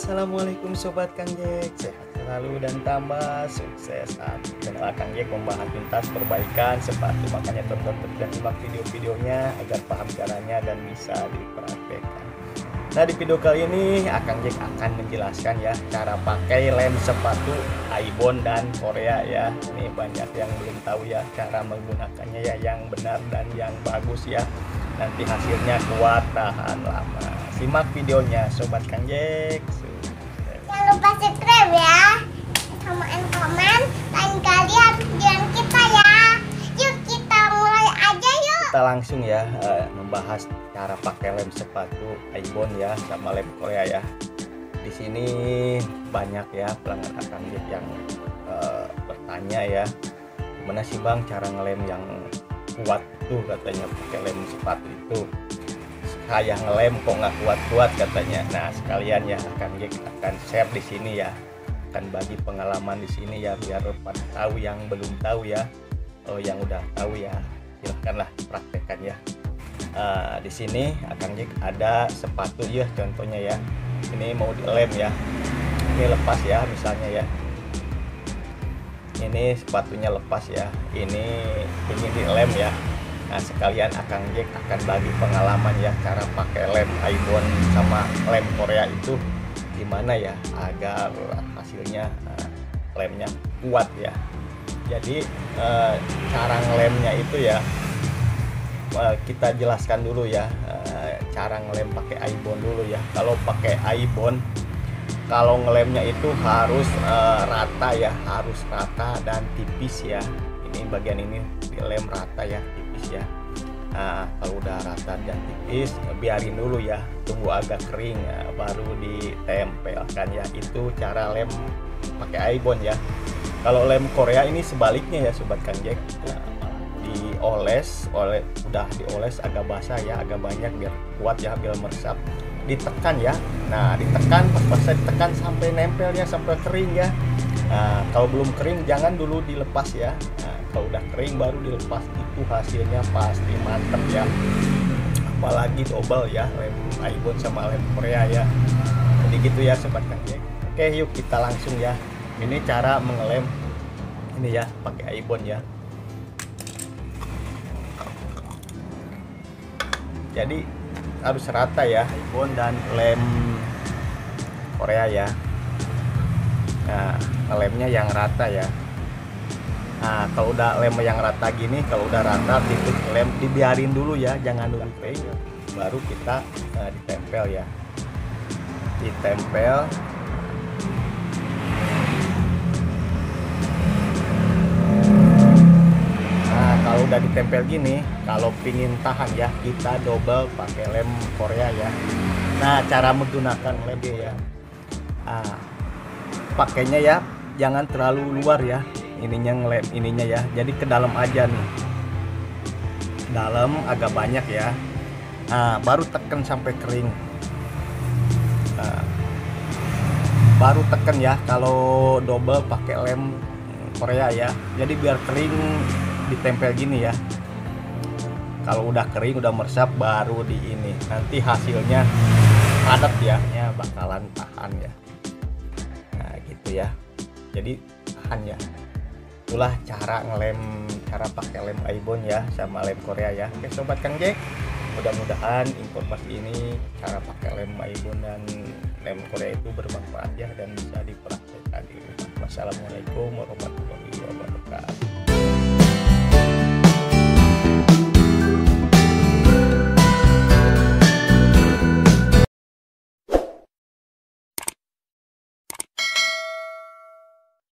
Assalamualaikum Sobat Kang Jek, sehat selalu dan tambah sukses amin. Karena Kang Jek membahas tuntas perbaikan sepatu, makanya tonton dan simak video-videonya agar paham caranya dan bisa dipraktekkan. Nah, di video kali ini Kang Jek akan menjelaskan ya cara pakai lem sepatu Aibon dan Korea ya. Ini banyak yang belum tahu ya cara menggunakannya ya, yang benar dan yang bagus ya. Nanti hasilnya kuat, tahan lama. Simak videonya Sobat Kang Jek. Jangan lupa subscribe ya. Komen lain kali video kita ya. Yuk kita mulai aja yuk. Kita langsung ya membahas cara pakai lem sepatu Aibon ya sama lem Korea ya. Di sini banyak ya pelanggan Kang Jek yang bertanya ya, gimana sih Bang cara ngelem yang kuat tuh, katanya pakai lem sepatu itu saya ngelem kok nggak kuat-kuat katanya. Nah sekalian ya Kang Jek akan share di sini ya, akan bagi pengalaman di sini ya biar pada tahu yang belum tahu ya. Oh yang udah tahu ya silahkanlah praktekkan ya. Di sini Kang Jek ada sepatu ya, contohnya ya ini mau dilem ya, ini lepas ya misalnya ya. Ini sepatunya lepas ya, ini ingin dilem ya. Nah sekalian Kang Jek akan bagi pengalaman ya cara pakai lem Aibon sama lem Korea itu gimana ya agar hasilnya lemnya kuat ya. Jadi cara ngelemnya itu ya kita jelaskan dulu ya, cara ngelem pakai Aibon dulu ya. Kalau pakai Aibon, kalau ngelemnya itu harus rata ya, harus rata dan tipis ya. Ini bagian ini dilem rata ya, tipis ya. Nah, kalau udah rata dan tipis, biarin dulu ya, tunggu agak kering ya, baru ditempelkan ya. Itu cara lem pakai Aibon ya. Kalau lem Korea ini sebaliknya ya Sobat Kang Jek, dioles, udah dioles agak basah ya, agak banyak biar kuat ya, biar meresap. Ditekan ya, nah ditekan pas-pasnya ditekan sampai nempel ya, sampai kering ya. Nah, kalau belum kering jangan dulu dilepas ya. Nah, kalau udah kering baru dilepas, itu hasilnya pasti mantep ya. Apalagi double ya, lem Aibon sama lem Korea ya. Jadi gitu ya Sobat Kang Jek. Oke yuk kita langsung ya. Ini cara mengelem ini ya pakai Aibon ya. Jadi harus rata ya Aibon dan lem Korea ya. Nah lemnya yang rata ya. Nah kalau udah lem yang rata gini, kalau udah rata tipis lem dibiarin dulu ya, jangan dulu kering baru kita ditempel ya, ditempel. Kalau udah ditempel gini, kalau pingin tahan ya kita double pakai lem Korea ya. Nah cara menggunakan lem ya, pakainya ya jangan terlalu luar ya, ininya ngelem ininya ya, jadi ke dalam aja nih, dalam agak banyak ya. Nah, baru tekan sampai kering. Nah, baru tekan ya kalau double pakai lem Korea ya, jadi biar kering ditempel gini ya. Kalau udah kering udah meresap baru di ini, nanti hasilnya padat ya, bakalan tahan ya. Nah gitu ya, jadi tahan ya. Itulah cara ngelem, cara pakai lem Aibon ya sama lem Korea ya. Oke Sobat Kang Jek, mudah-mudahan informasi ini cara pakai lem Aibon dan lem Korea itu bermanfaat ya dan bisa dipraktekkan di rumah. Wassalamualaikum warahmatullahi wabarakatuh.